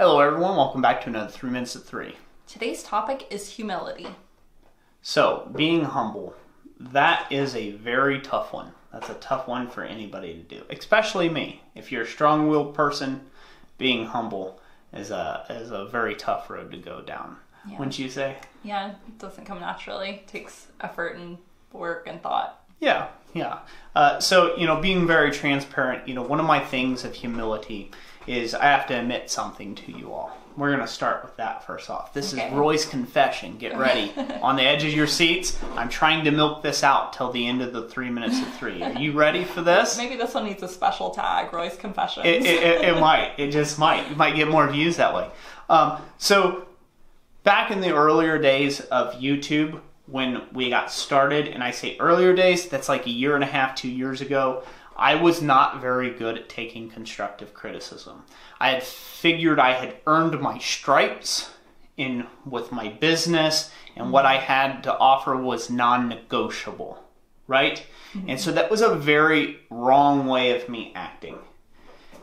Hello everyone, welcome back to another 3 Minutes at 3. Today's topic is humility. So, being humble, that is a very tough one. That's a tough one for anybody to do, especially me. If you're a strong-willed person, being humble is a very tough road to go down, yeah. Wouldn't you say? Yeah, it doesn't come naturally. It takes effort and work and thought. Yeah. So, being very transparent, one of my things of humility is I have to admit something to you all. We're going to start with that first off. This is Roy's confession. Get ready. On the edge of your seats, I'm trying to milk this out till the end of the 3 minutes of three. Are you ready for this? Maybe this one needs a special tag, Roy's confession. It might. It just might. You might get more views that way. So back in the earlier days of YouTube, when we got started, and I say earlier days, that's like a year and a half, 2 years ago, I was not very good at taking constructive criticism. I had figured I had earned my stripes with my business, and what I had to offer was non-negotiable, right? And so that was a very wrong way of me acting.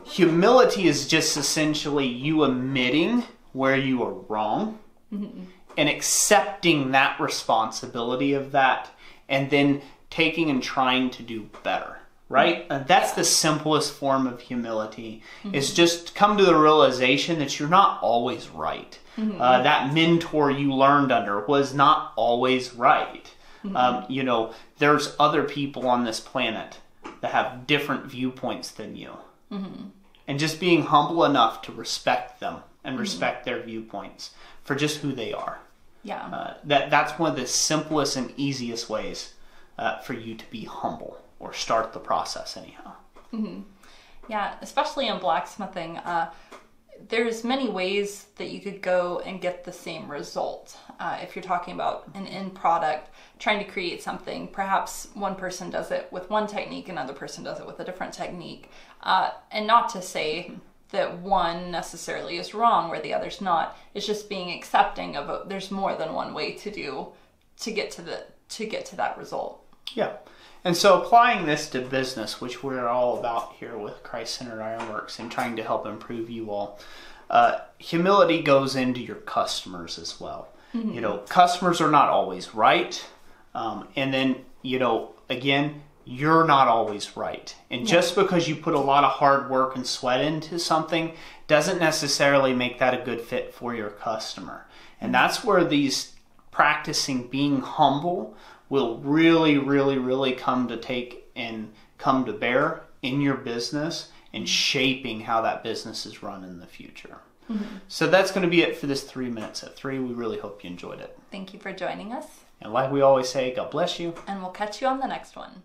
Humility is just essentially you admitting where you are wrong, and accepting that responsibility of that, and then taking and trying to do better, right? That's the simplest form of humility, is just come to the realization that you're not always right. That mentor you learned under was not always right. There's other people on this planet that have different viewpoints than you. And just being humble enough to respect them and respect their viewpoints for just who they are. Yeah. That's one of the simplest and easiest ways for you to be humble, or start the process anyhow. Yeah, especially in blacksmithing, there's many ways that you could go and get the same result. If you're talking about an end product, trying to create something, perhaps one person does it with one technique, another person does it with a different technique. And not to say that one necessarily is wrong or the other's not. It's just being accepting of there's more than one way to get to that result. Yeah. And so applying this to business, which we're all about here with Christ Centered Ironworks and trying to help improve you all, humility goes into your customers as well. Customers are not always right. And then, again, you're not always right. And just because you put a lot of hard work and sweat into something doesn't necessarily make that a good fit for your customer. And that's where these practicing being humble will really, really, really come to bear in your business and shaping how that business is run in the future. So that's going to be it for this 3 Minutes at 3. We really hope you enjoyed it. Thank you for joining us. And like we always say, God bless you. And we'll catch you on the next one.